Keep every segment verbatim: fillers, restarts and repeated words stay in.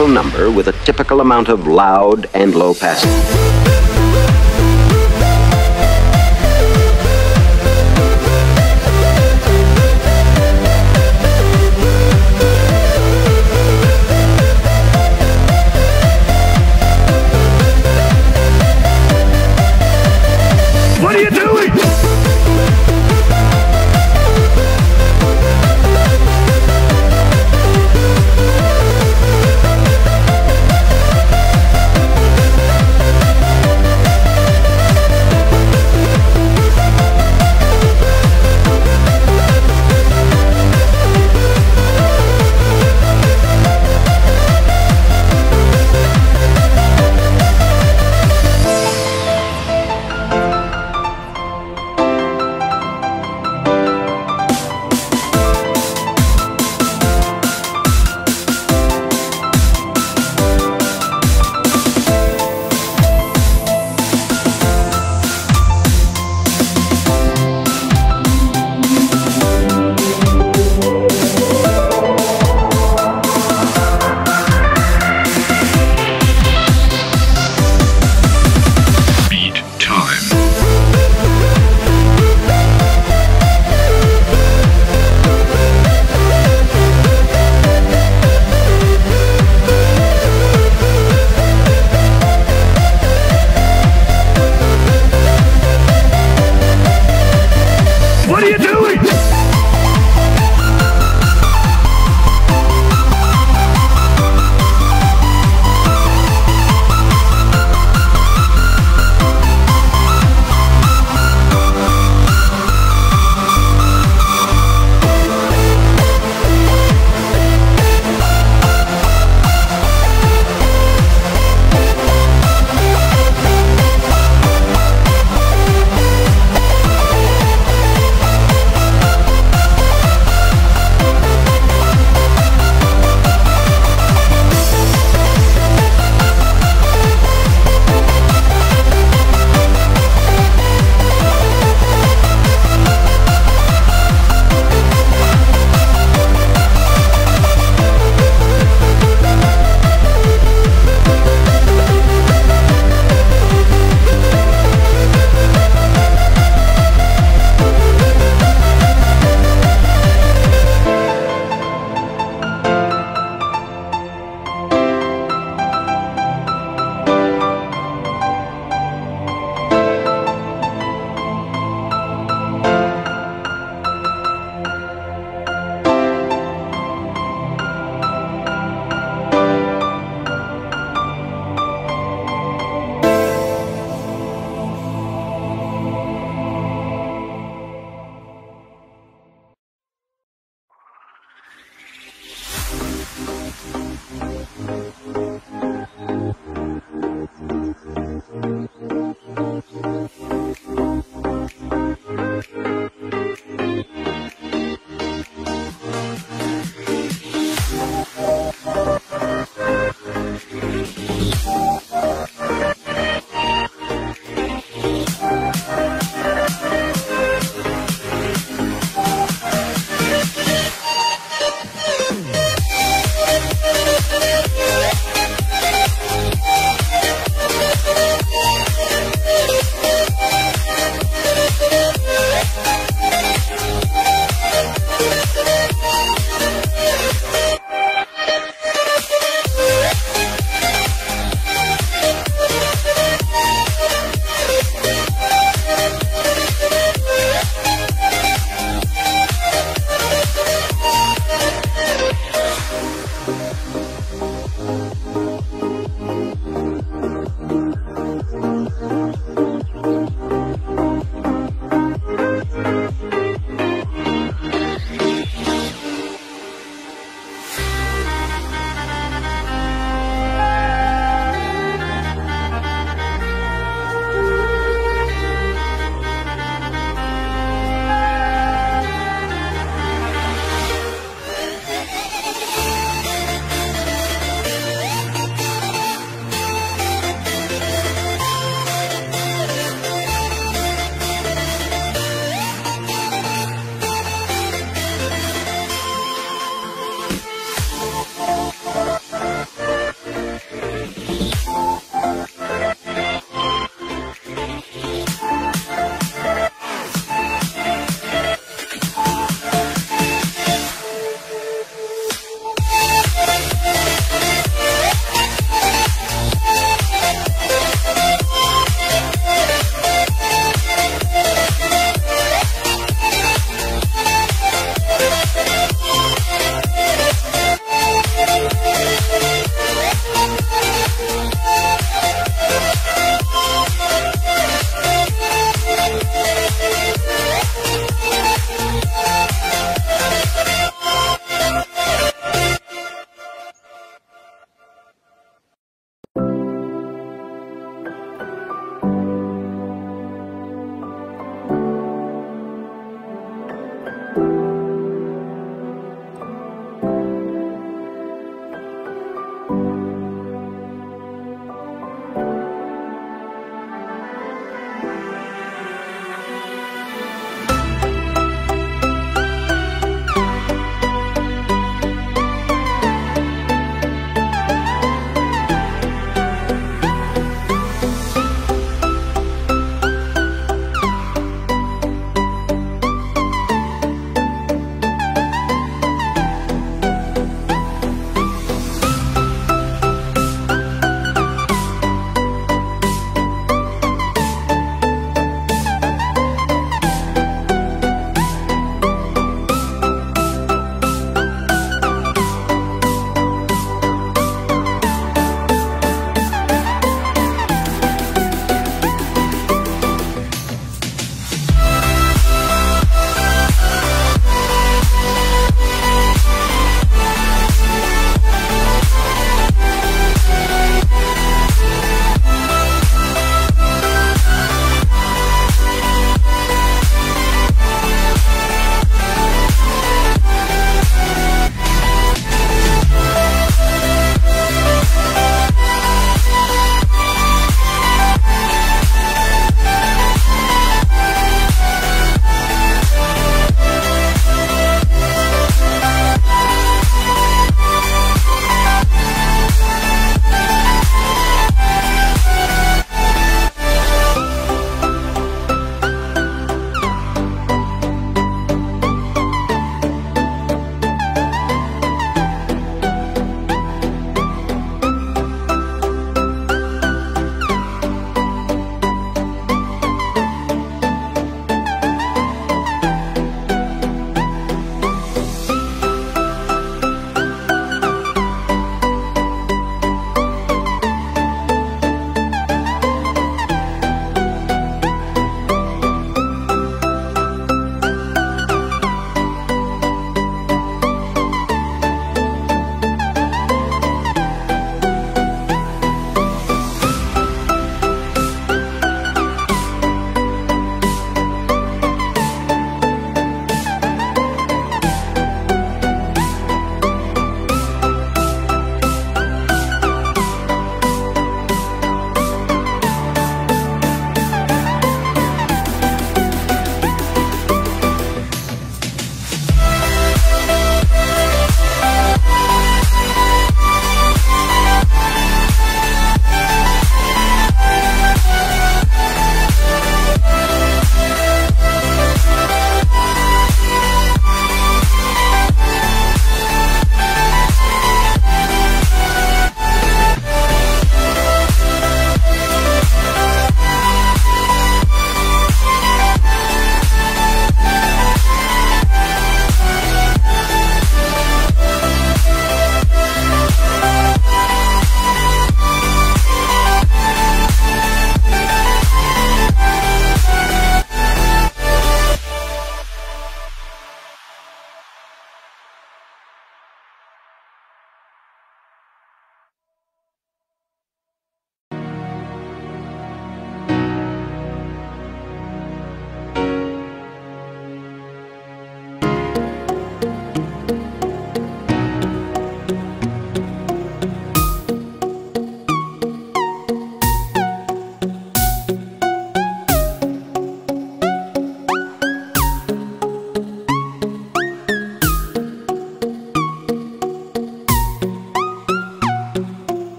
Number with a typical amount of loud and low passing.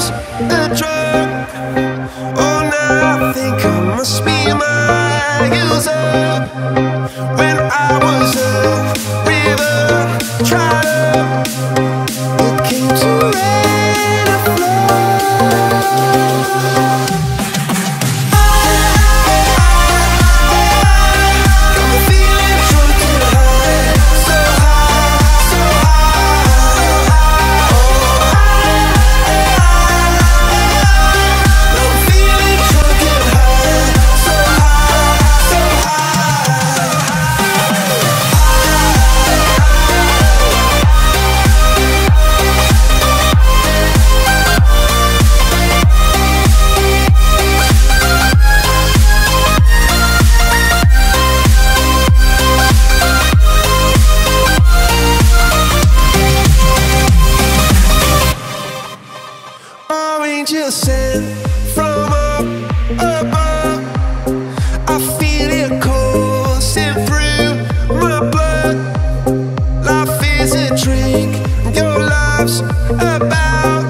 lives and drunk. Oh, now I think I must be my user. When I was a river trotter, it came to rain and flood. Just sent from up above, I feel it coursing through my blood. Life is a drink, your life's about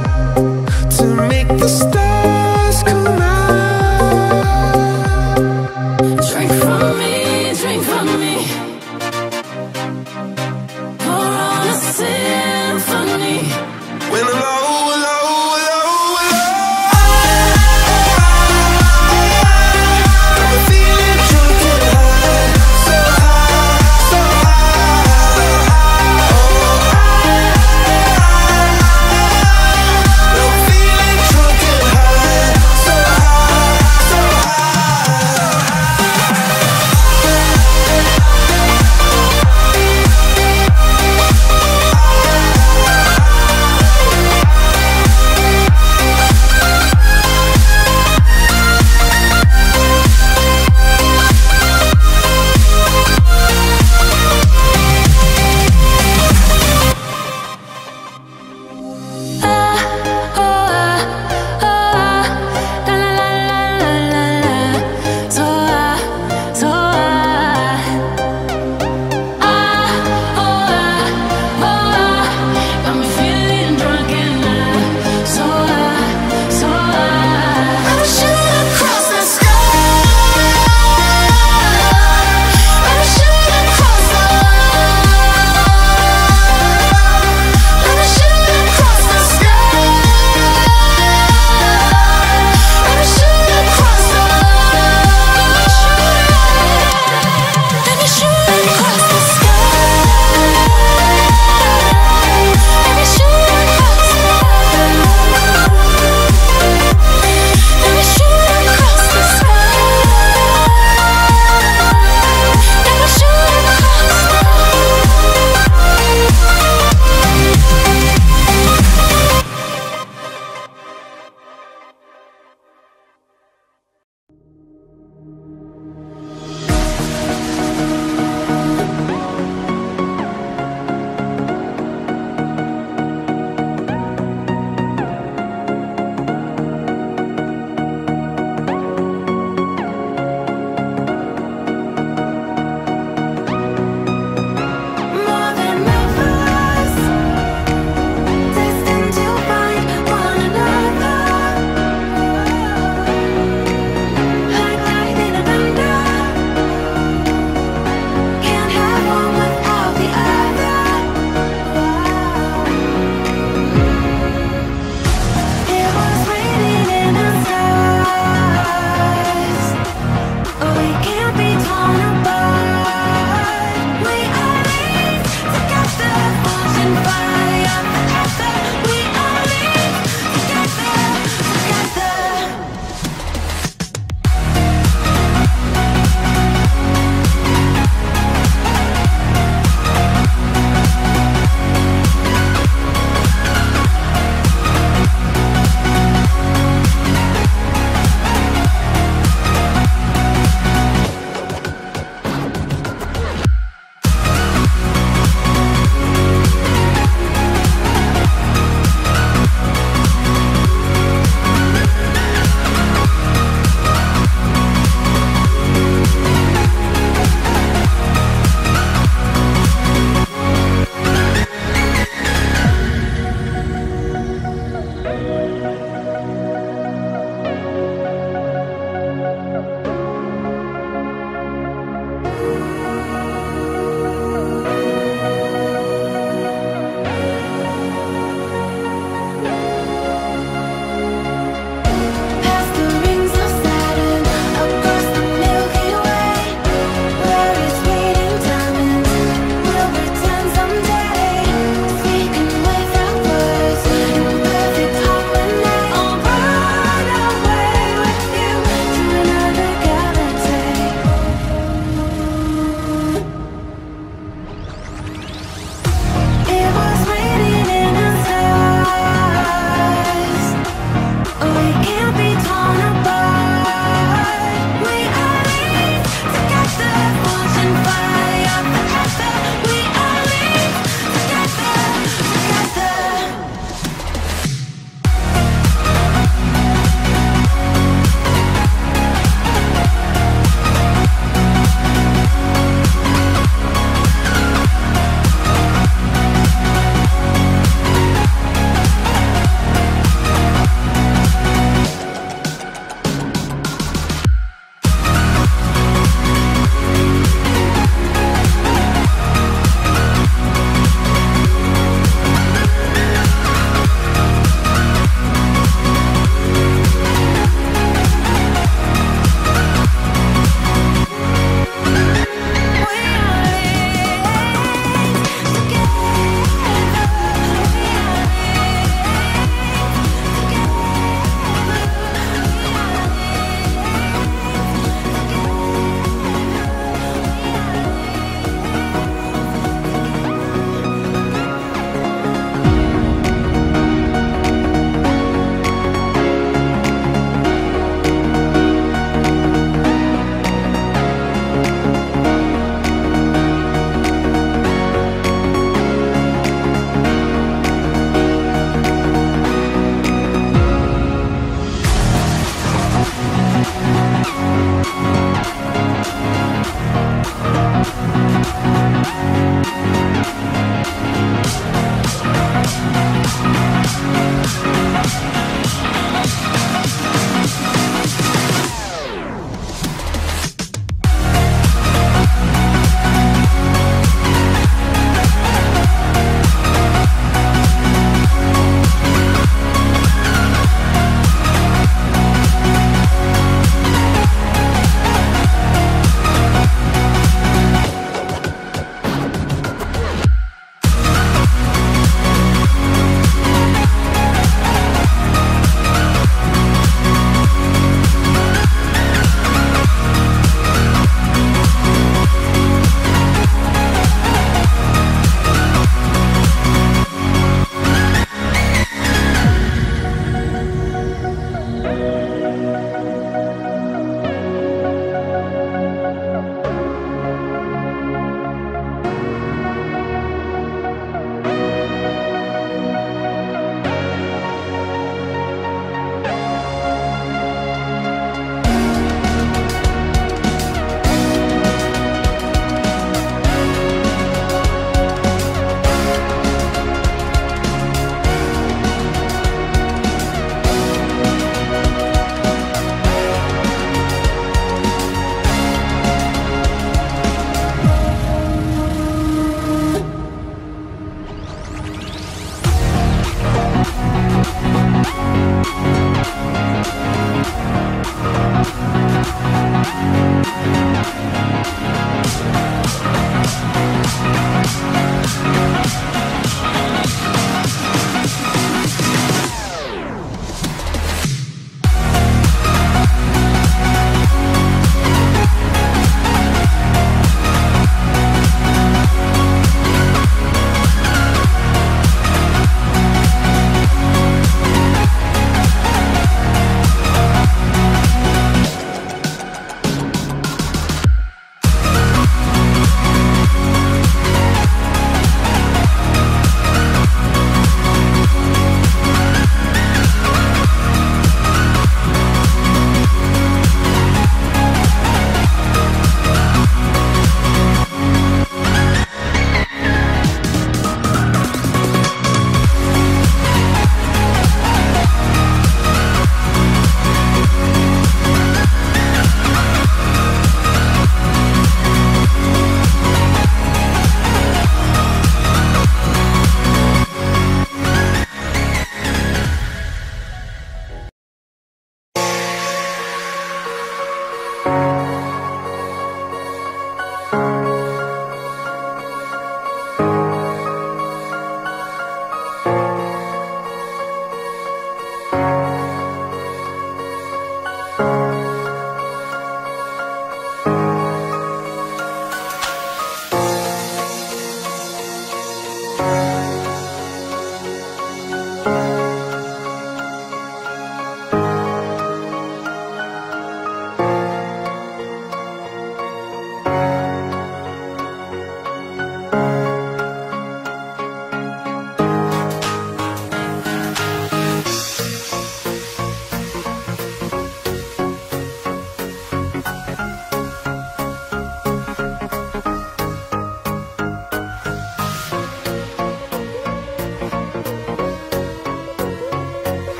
to make the stars come out. Drink from me, drink from me, pour on a symphony. When I'm low, low, low,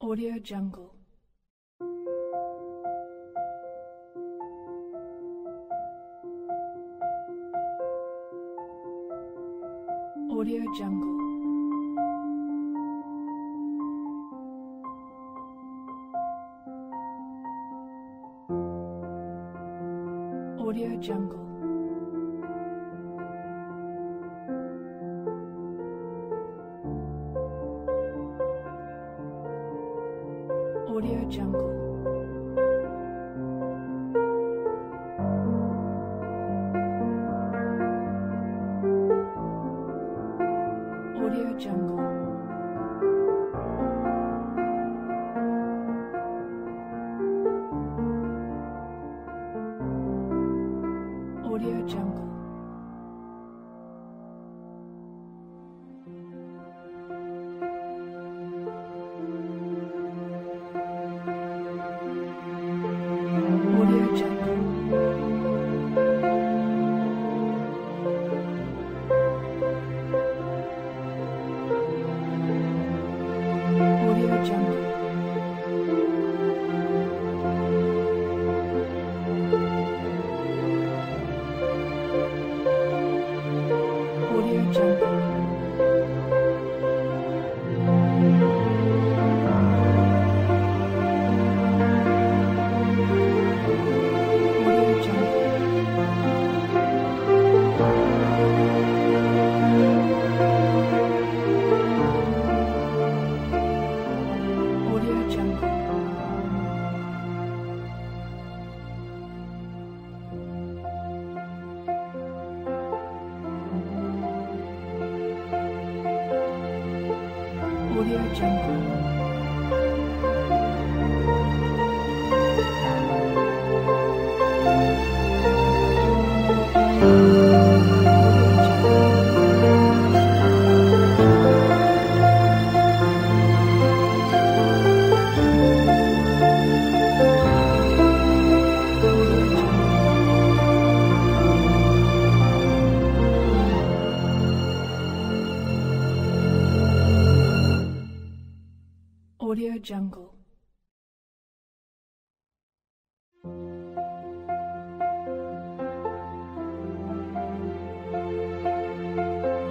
Audio Jungle. Audio Jungle. Audio Jungle. Audio Jungle. Audio Jungle. Audio Jungle. Audio Jungle. Audio Jungle. Audio Jungle. Audio Jungle. Audio Jungle.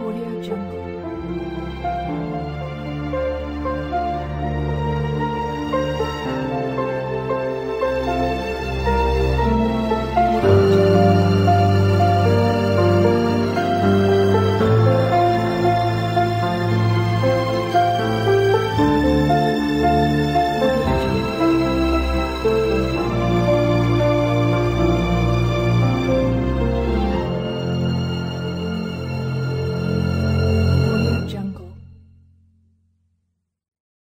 Audio Jungle.